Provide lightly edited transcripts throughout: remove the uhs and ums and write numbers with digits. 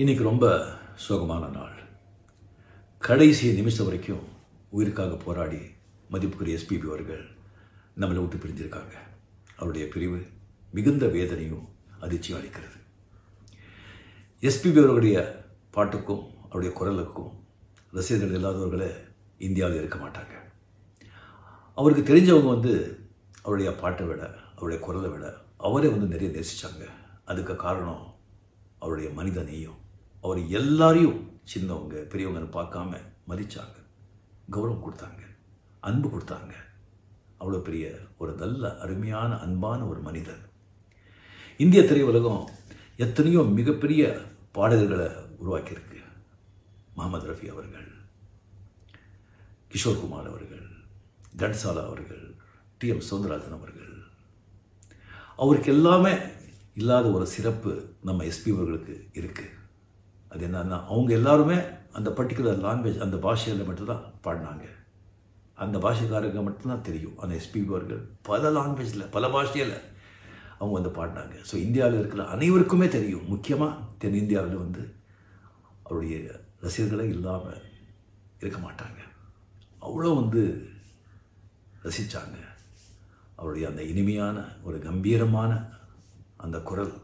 இன்னைக்கு ரொம்ப சோகமான நாள். கடைசி நிமிஷம் வரைக்கும் உயிருக்காக போராடி மதிப்புக்குரிய எஸ்பிபி அவர்கள் நம்மளை விட்டு பிரிஞ்சிருக்காங்க. அவருடைய பிரிவு மிகுந்த வேதனையும் அதிர்ச்சியும் அளிக்கிறது. எஸ்பிபி அவர்களுடைய பாட்டுக்கும் அவருடைய குரலுக்கும் ரசிகர்கள் இல்லாதவர்களே இந்தியாவில் இருக்க மாட்டாங்க. அவருக்கு தெரிஞ்சவங்க அவருடைய பாட்டை விட அவருடைய குரலை விட அவரே நிறைய நேசித்தாங்க. அதுக்கு காரணம் அவருடைய மனிதனையும் அவர் எல்லாரையும் சின்னவங்க பெரியவங்கன்னு பார்க்காம மதித்தாங்க, கௌரவம் கொடுத்தாங்க, அன்பு கொடுத்தாங்க. அவ்வளோ பெரிய ஒரு நல்ல அருமையான அன்பான ஒரு மனிதர். இந்திய திரையுலகம் எத்தனையோ மிகப்பெரிய பாடல்களை உருவாக்கியிருக்கு. முகமது ரஃபி அவர்கள், கிஷோர்குமார் அவர்கள், தட்சாலா அவர்கள், TM சௌந்தரராஜன் அவர்கள், அவருக்கு எல்லாமே இல்லாத ஒரு சிறப்பு நம்ம எஸ்பி அவர்களுக்கு இருக்குது. அது என்னன்னா, அவங்க எல்லாருமே அந்த பர்டிகுலர் லாங்குவேஜ் அந்த பாஷையில் மட்டும்தான் பாடினாங்க. அந்த பாஷைக்காரங்க மட்டும்தான் தெரியும். அந்த எஸ்பி அவர்கள் பல லாங்குவேஜில் பல பாஷையில் அவங்க பாடினாங்க. ஸோ இந்தியாவில் இருக்கிற அனைவருக்குமே தெரியும். முக்கியமாக தென்னிந்தியாவில் அவருடைய ரசிகர்களே இல்லாமல் இருக்க மாட்டாங்க. அவ்வளோ ரசித்தாங்க. அவருடைய அந்த இனிமையான ஒரு கம்பீரமான அந்த குரல்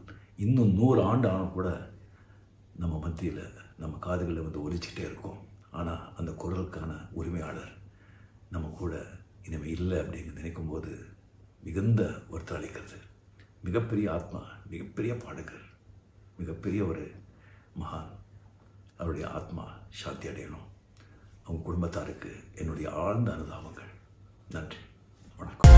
இன்னும் 100 ஆண்டு ஆனும் கூட நம்ம மத்தியில் நம்ம காதுகளில் ஒலிச்சிக்கிட்டே இருக்கும். ஆனால் அந்த குரலுக்கான உரிமையாளர் நம்ம கூட இனிமேல் இல்லை அப்படின்னு நினைக்கும் போது மிகுந்த வருத்தம் அளிக்கிறது. மிகப்பெரிய ஆத்மா, மிகப்பெரிய பாடகர், மிகப்பெரிய ஒரு மகான். அவருடைய ஆத்மா சாந்தி அடையணும். அவங்க குடும்பத்தாருக்கு என்னுடைய ஆழ்ந்த அனுதாபங்கள். நன்றி, வணக்கம்.